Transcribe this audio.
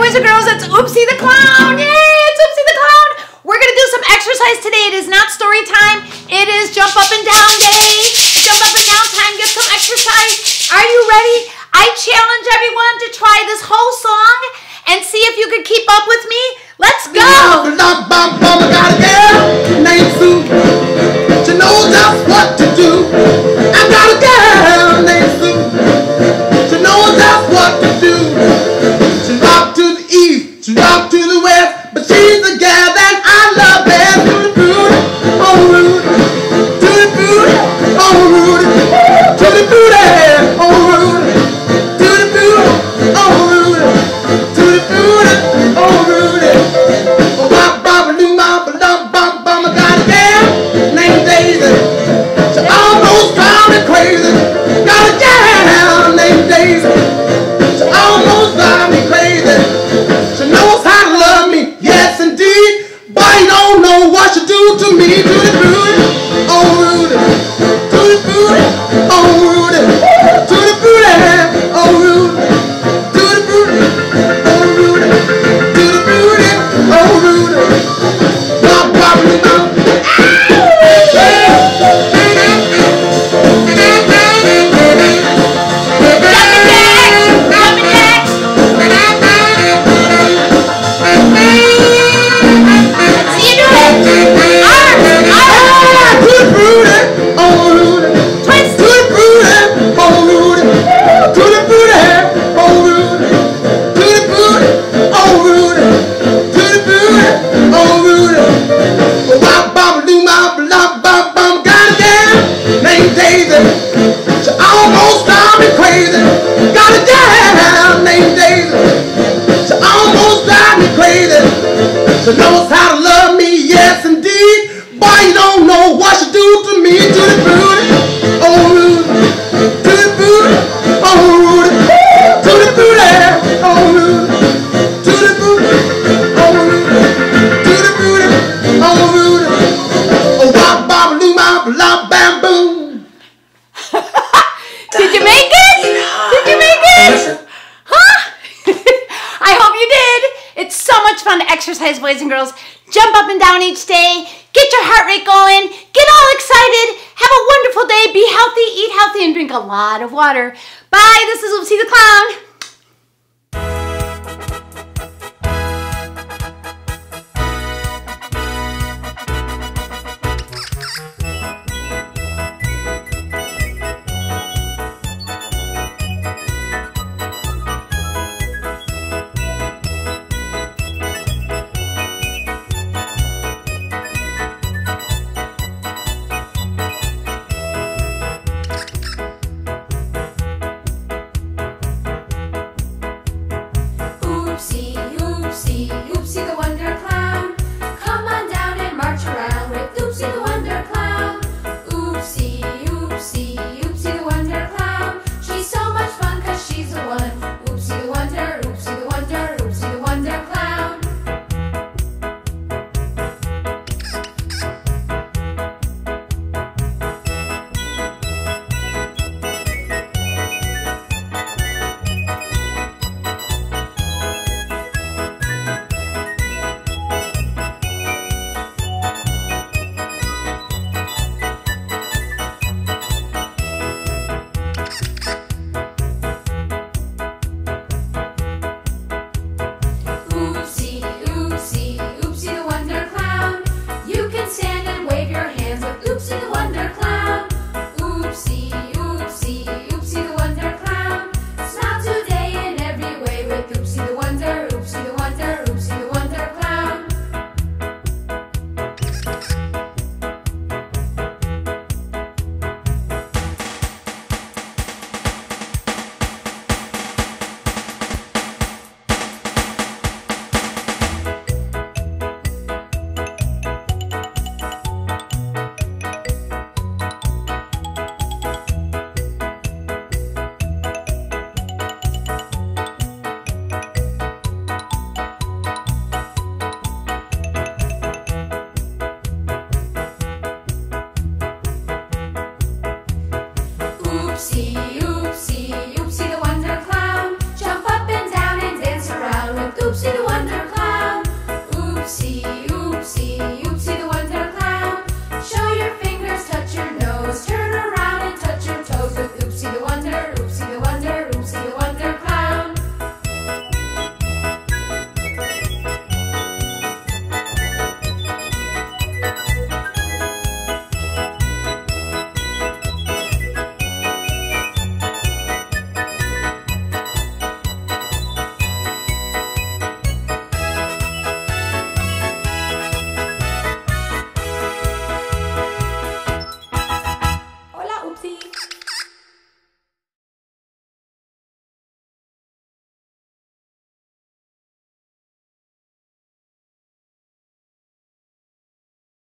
boys and girls, it's Oopsie the Clown. Yay, it's Oopsie the Clown. We're going to do some exercise today. It is not story time. It is jump up and down day. Jump up and down time. Get some exercise. Are you ready? I challenge everyone to try this whole song and see if you could keep up with me. Let's go. Got a girl named Sue. She knows just what to do. I got a girl named Sue. She knows just what to do. She's off to the east, she's off to the west, but she's the girl that I love best. To the booty, oh Rudy. To the booty, oh Rudy. To the booty, oh Rudy. To the booty, oh Rudy. To the booty, oh Rudy. Oh, bop, bop, do my bop, bop, bop, I got a girl named Daisy. She almost drives me crazy. Got a girl named Daisy. She almost drives me crazy. She knows how to love me, yes indeed. But you don't know what she do to me. To the booty, oh Rudy. To the booty, oh Rudy. To the booty, oh Rudy. To the booty, oh Rudy. To the booty, oh Rudy. Bop, bop, bop. She knows how to love me, yes indeed. Boy, you don't know what she do to me. To the booty, oh Rudy. To the booty, oh Rudy. To the booty, oh Rudy. To the booty, oh Rudy. To the booty, oh Rudy. Oh, wop, bop, loo, mop, lop, bam, boom. Did you make it? Did you make it? Huh? I hope you did. It's so much fun to exercise, boys and girls. Jump up and down each day. Get your heart rate going. Get all excited. Have a wonderful day. Be healthy, eat healthy, and drink a lot of water. Bye. This is Oopsie the Clown. See.